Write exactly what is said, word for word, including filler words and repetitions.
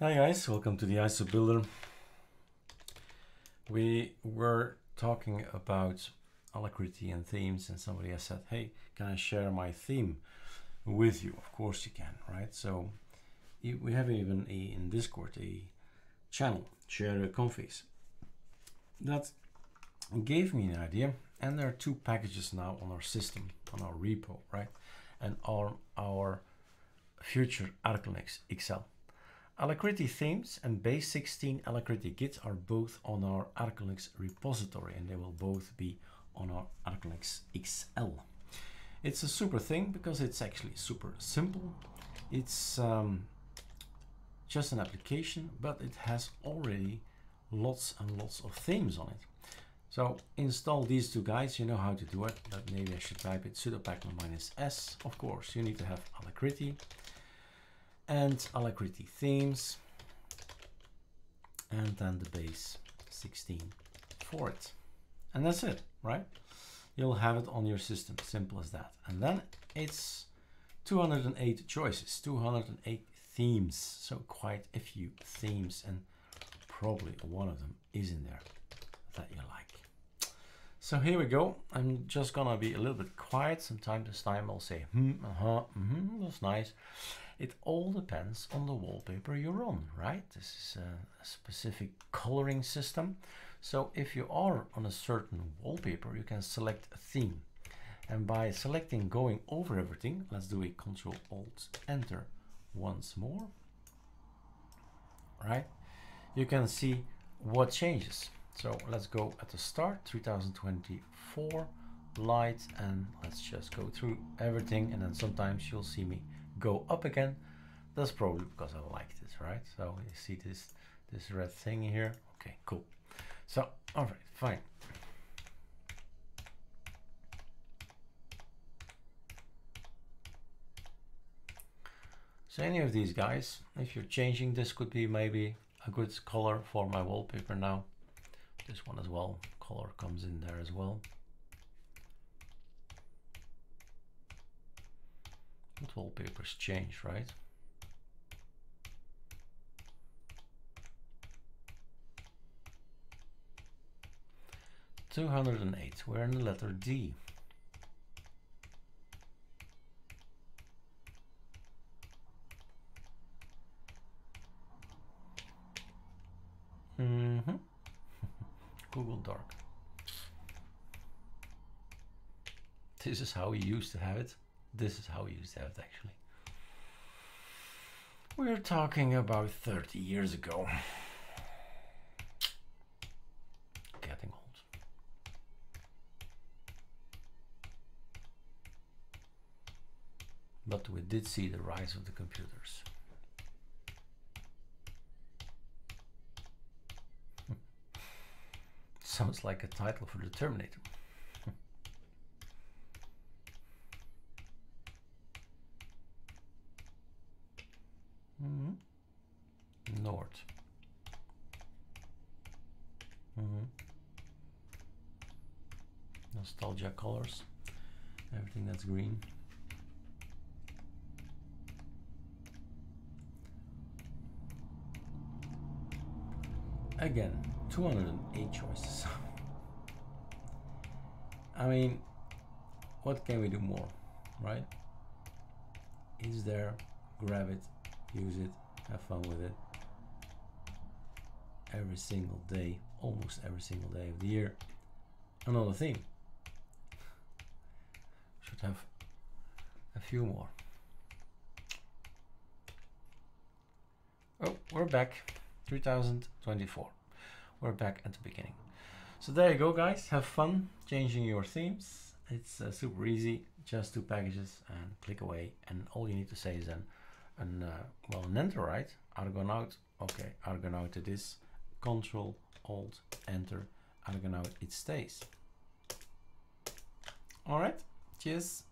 Hi guys, welcome to the I S O Builder. We were talking about Alacritty and themes, and somebody has said, hey, can I share my theme with you? Of course you can, right? So we have even a, in Discord, a channel, share configs. That gave me an idea, and there are two packages now on our system, on our repo, right? And on our future Arch Linux X L. Alacritty themes and base sixteen Alacritty Git are both on our Arch Linux repository, and they will both be on our Arch Linux X L. It's a super thing because it's actually super simple. It's um, just an application, but it has already lots and lots of themes on it. So install these two guys. You know how to do it, but maybe I should type it sudo pacman minus S. Of course, you need to have Alacritty and Alacritty themes, and then the base sixteen for it. And that's it, right? You'll have it on your system, simple as that. And then it's two hundred eight choices, two hundred eight themes. So quite a few themes, and probably one of them is in there that you like. So here we go. I'm just gonna be a little bit quiet. Sometimes this time I'll say, hmm, uh-huh, mm-hmm, that's nice. It all depends on the wallpaper you're on, right? This is a specific coloring system. So if you are on a certain wallpaper, you can select a theme. And by selecting going over everything, let's do a Control Alt Enter once more, right? You can see what changes. So let's go at the start, three thousand twenty-four, light, and let's just go through everything. And then sometimes you'll see me go up again. That's probably because I liked it, right? So you see this this red thing here. Okay, cool. So all right, fine. So any of these guys, if you're changing, this could be maybe a good color for my wallpaper now. This one as well, color comes in there as well. But wallpapers change, right? two hundred eight, we're in the letter D. Mm-hmm. Google Dark. This is how we used to have it. This is how we used to have it, actually. We're talking about thirty years ago. Getting old. But we did see the rise of the computers. Sounds like a title for the Terminator. Mm-hmm. North. Mm-hmm. Nostalgia colors. Everything that's green. Again, two hundred eight choices. I mean, what can we do more, right? It's there, grab it. Use it, have fun with it every single day, almost every single day of the year. Another theme. Should have a few more. Oh, we're back. three thousand twenty-four. We're back at the beginning. So there you go, guys. Have fun changing your themes. It's uh, super easy. Just two packages and click away. And all you need to say is then, and uh, well, an enter, right? Argonaut, okay, Argonaut it is. Control, Alt, Enter, Argonaut it stays. All right, cheers.